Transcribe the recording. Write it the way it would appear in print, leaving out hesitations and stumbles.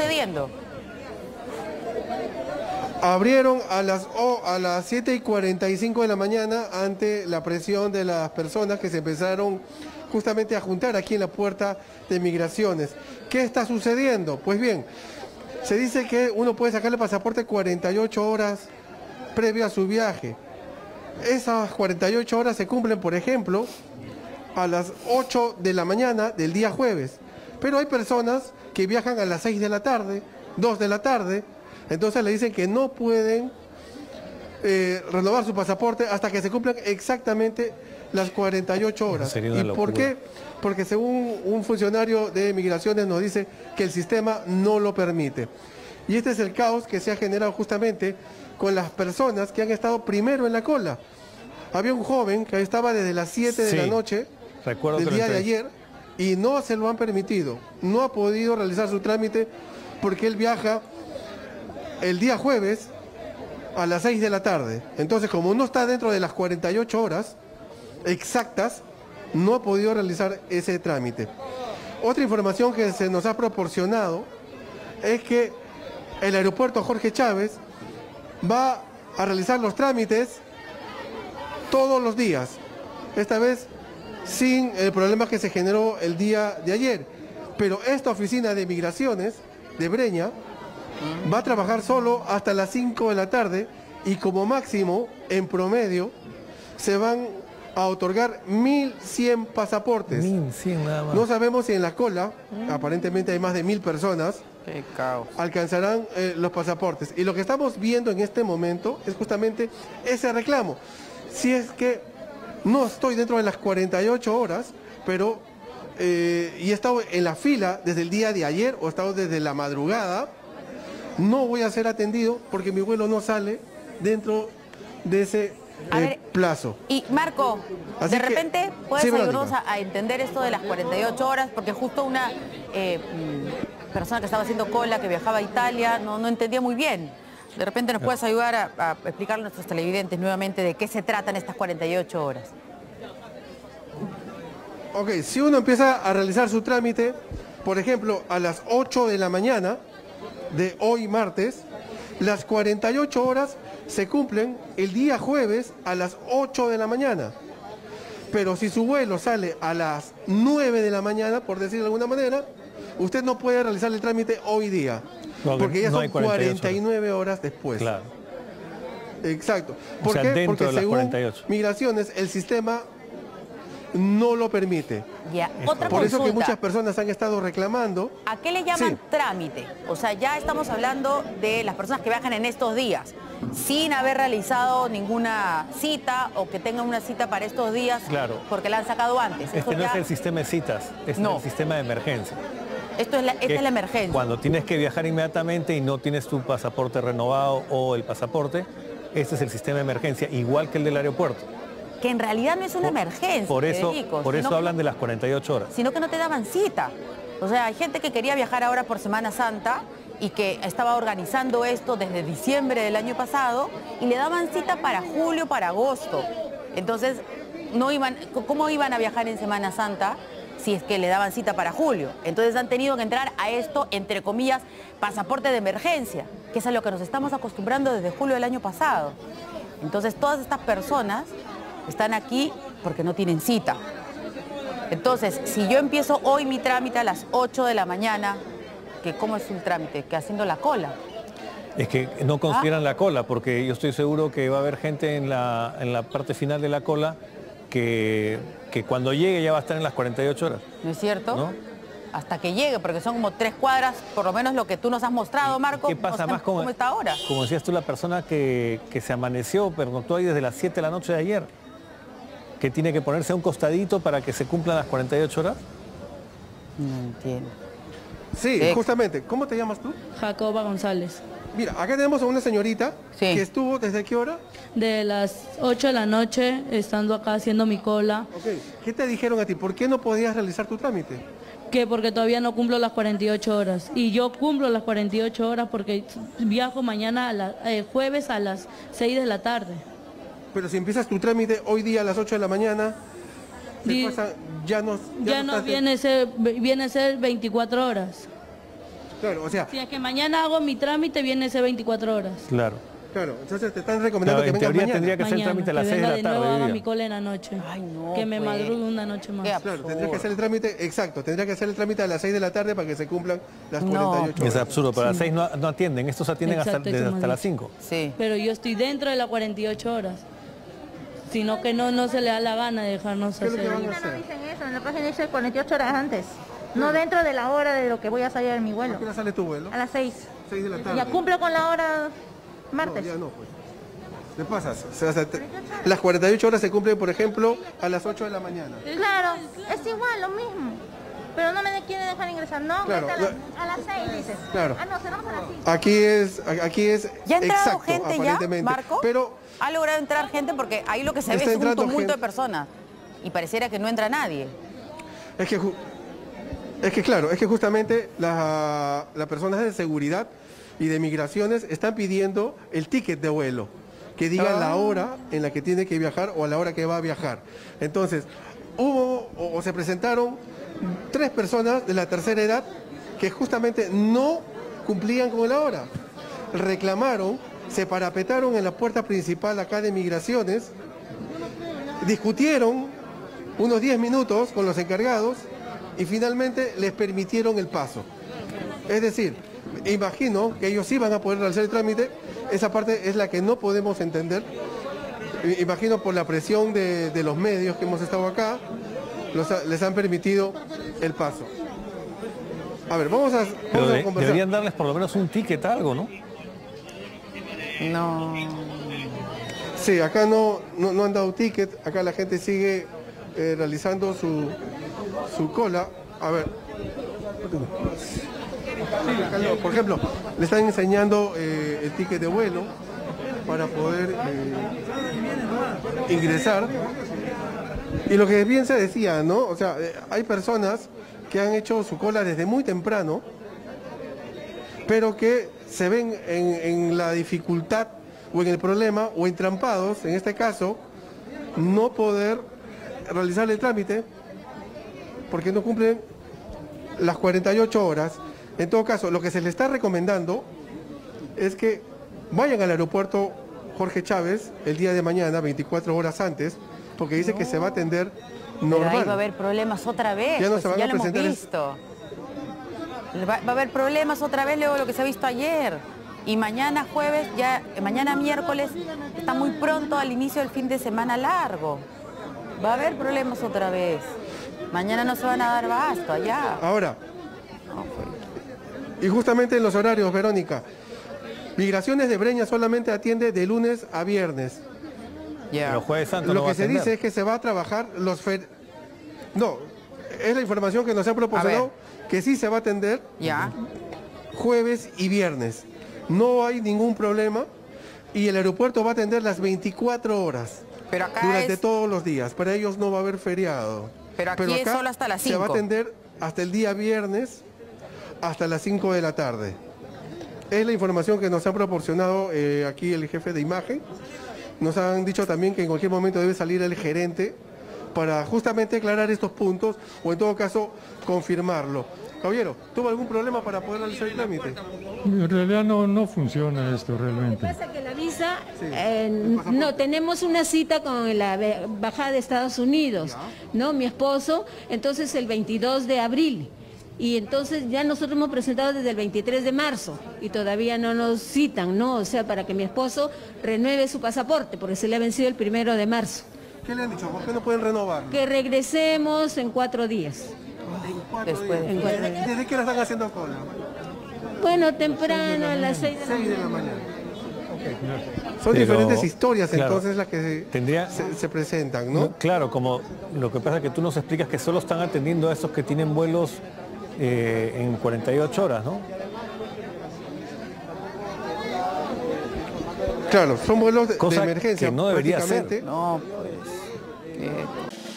sucediendo? Abrieron a las 7:45 de la mañana ante la presión de las personas que se empezaron justamente a juntar aquí en la puerta de migraciones. ¿Qué está sucediendo? Pues bien, se dice que uno puede sacarle pasaporte 48 horas previo a su viaje. Esas 48 horas se cumplen, por ejemplo, a las 8 de la mañana del día jueves. Pero hay personas que viajan a las 6 de la tarde, 2 de la tarde... Entonces le dicen que no pueden renovar su pasaporte hasta que se cumplan exactamente las 48 horas. ¿Y por qué? Porque según un funcionario de migraciones nos dice que el sistema no lo permite. Y este es el caos que se ha generado justamente con las personas que han estado primero en la cola. Había un joven que estaba desde las 7 de la noche del día de ayer y no se lo han permitido. No ha podido realizar su trámite porque él viaja el día jueves a las 6 de la tarde. Entonces, como no está dentro de las 48 horas exactas, no ha podido realizar ese trámite. Otra información que se nos ha proporcionado es que el aeropuerto Jorge Chávez va a realizar los trámites todos los días. Esta vez sin el problema que se generó el día de ayer. Pero esta oficina de migraciones de Breña va a trabajar solo hasta las 5 de la tarde y como máximo, en promedio, se van a otorgar 1.100 pasaportes. 1.100 nada más. No sabemos si en la cola, aparentemente hay más de 1.000 personas, qué caos, alcanzarán los pasaportes. Y lo que estamos viendo en este momento es justamente ese reclamo. Si es que no estoy dentro de las 48 horas, pero y he estado en la fila desde el día de ayer o he estado desde la madrugada, no voy a ser atendido porque mi vuelo no sale dentro de ese plazo. Y Marco, así de repente puedes ayudarnos a entender esto de las 48 horas, porque justo una persona que estaba haciendo cola, que viajaba a Italia, no entendía muy bien. De repente nos puedes ayudar a explicarle a nuestros televidentes nuevamente de qué se tratan estas 48 horas. Ok, si uno empieza a realizar su trámite, por ejemplo, a las 8 de la mañana, de hoy martes, las 48 horas se cumplen el día jueves a las 8 de la mañana. Pero si su vuelo sale a las 9 de la mañana, por decirlo de alguna manera, usted no puede realizar el trámite hoy día, porque ya son 49 horas después. Claro. Exacto. ¿Por qué? Porque según migraciones, el sistema no lo permite. Ya. Otra por consulta. Eso que muchas personas han estado reclamando. ¿A qué le llaman trámite? O sea, ya estamos hablando de las personas que viajan en estos días sin haber realizado ninguna cita o que tengan una cita para estos días porque la han sacado antes. Esto no es el sistema de citas, es el sistema de emergencia. Esta es la emergencia. Cuando tienes que viajar inmediatamente y no tienes tu pasaporte renovado o el pasaporte, este es el sistema de emergencia, igual que el del aeropuerto. Que en realidad no es una emergencia. Por eso hablan de las 48 horas. Sino que no te daban cita. O sea, hay gente que quería viajar ahora por Semana Santa y que estaba organizando esto desde diciembre del año pasado y le daban cita para julio, para agosto. Entonces, ¿cómo iban a viajar en Semana Santa si es que le daban cita para julio? Entonces han tenido que entrar a esto, entre comillas, pasaporte de emergencia, que es a lo que nos estamos acostumbrando desde julio del año pasado. Entonces, todas estas personas están aquí porque no tienen cita. Entonces, si yo empiezo hoy mi trámite a las 8 de la mañana, que ¿cómo es un trámite? Que haciendo la cola. Es que no consideran la cola, porque yo estoy seguro que va a haber gente en la parte final de la cola que cuando llegue ya va a estar en las 48 horas. ¿No es cierto? ¿No? Hasta que llegue, porque son como 3 cuadras, por lo menos lo que tú nos has mostrado, Marco. ¿Qué pasa más con esta hora? Como decías tú, la persona que se amaneció, pernoctó ahí desde las 7 de la noche de ayer, que tiene que ponerse a un costadito para que se cumplan las 48 horas? No entiendo. Sí, justamente. ¿Cómo te llamas tú? Jacoba González. Mira, acá tenemos a una señorita que estuvo, ¿desde qué hora? De las 8 de la noche, estando acá haciendo mi cola. Okay. ¿Qué te dijeron a ti? ¿Por qué no podías realizar tu trámite? Que porque todavía no cumplo las 48 horas. Y yo cumplo las 48 horas porque viajo mañana, jueves a las 6 de la tarde. Pero si empiezas tu trámite hoy día a las 8 de la mañana, ya no viene a ser 24 horas. Claro, o sea... Si es que mañana hago mi trámite, viene ese 24 horas. Claro. Claro, entonces te están recomendando que vengas mañana. Tendría que hacer el trámite a las 6 de la tarde. Que haga mi cola en la noche. Ay, no, que me madrugue una noche más. Claro, tendría que hacer el trámite, exacto, tendría que hacer el trámite a las 6 de la tarde para que se cumplan las 48 horas. Es absurdo, para las 6 no atienden, estos atienden hasta las 5. Sí. Pero yo estoy dentro de las 48 horas. Sino que no se le da la gana de dejarnos hacer. Pero no dicen eso, en la página dice 48 horas antes. No dentro de la hora de lo que voy a salir de mi vuelo. ¿A qué hora sale tu vuelo? A las 6. 6 de la tarde. Ya cumplo con la hora... Martes. No, ya no, pues. ¿Te pasas? O sea, las 48 horas se cumplen, por ejemplo, a las 8 de la mañana. Claro, es igual, lo mismo. Pero no me quieren dejar ingresar, no, claro, a las 6 dices. Claro. Ah, no, cerramos a las 5. Aquí es ¿ya ha entrado gente ya, Marco? Pero ha logrado entrar gente porque ahí lo que se ve es un tumulto de personas. Y pareciera que no entra nadie. Es que claro, es que justamente las personas de seguridad y de migraciones están pidiendo el ticket de vuelo, que diga la hora en la que tiene que viajar o a la hora que va a viajar. Entonces, se presentaron 3 personas de la tercera edad que justamente no cumplían con la hora. Reclamaron, se parapetaron en la puerta principal acá de migraciones, discutieron unos 10 minutos con los encargados y finalmente les permitieron el paso. Es decir, imagino que ellos sí van a poder realizar el trámite, esa parte es la que no podemos entender, imagino por la presión de los medios que hemos estado acá, les han permitido el paso. A ver, vamos a conversar. Deberían darles por lo menos un ticket, algo, ¿no? No. Sí, acá no han dado ticket, acá la gente sigue realizando su cola. A ver... Por ejemplo, le están enseñando el ticket de vuelo para poder ingresar. Y lo que bien se decía, ¿no? O sea, hay personas que han hecho su cola desde muy temprano, pero que se ven en la dificultad o en el problema o entrampados, en este caso, no poder realizar el trámite porque no cumplen las 48 horas. En todo caso, lo que se les está recomendando es que vayan al aeropuerto Jorge Chávez el día de mañana, 24 horas antes, porque dice que se va a atender normal. Pero ahí va a haber problemas otra vez, ya, no pues, se van ya a lo hemos visto. Va a haber problemas otra vez luego de lo que se ha visto ayer. Y mañana jueves, ya mañana miércoles, está muy pronto al inicio del fin de semana largo. Va a haber problemas otra vez. Mañana no se van a dar basto allá. Ahora... No, pues. Y justamente en los horarios, Verónica, Migraciones de Breña solamente atiende de lunes a viernes. Pero Jueves Santo lo no que se atender. Dice es que se va a trabajar los no, es la información que nos ha proporcionado, que sí se va a atender jueves y viernes. No hay ningún problema y el aeropuerto va a atender las 24 horas pero acá durante todos los días. Para ellos no va a haber feriado. Pero aquí acá es solo hasta las 5. Se va a atender hasta el día viernes. Hasta las 5 de la tarde. Es la información que nos ha proporcionado aquí el jefe de imagen. Nos han dicho también que en cualquier momento debe salir el gerente para justamente aclarar estos puntos o en todo caso confirmarlo. Caballero, ¿tuvo algún problema para poder realizar el trámite? En realidad no funciona esto realmente. Lo que pasa que la visa, no, tenemos una cita con la Embajada de Estados Unidos, ¿no? Mi esposo, entonces el 22 de abril. Y entonces ya nosotros hemos presentado desde el 23 de marzo y todavía no nos citan, ¿no? O sea, para que mi esposo renueve su pasaporte, porque se le ha vencido el 1 de marzo. ¿Qué le han dicho? ¿Por qué no pueden renovarlo? Que regresemos en 4 días. ¿En 4 días? ¿Desde qué hora están haciendo cola? Bueno, temprano, a las 6 de la mañana. 6 de la mañana. Son diferentes historias, claro, entonces las que se presentan, ¿no? Claro, como lo que pasa es que tú nos explicas que solo están atendiendo a esos que tienen vuelos... en 48 horas, ¿no? Claro, son vuelos de emergencia. Cosa que no debería ser. No, pues...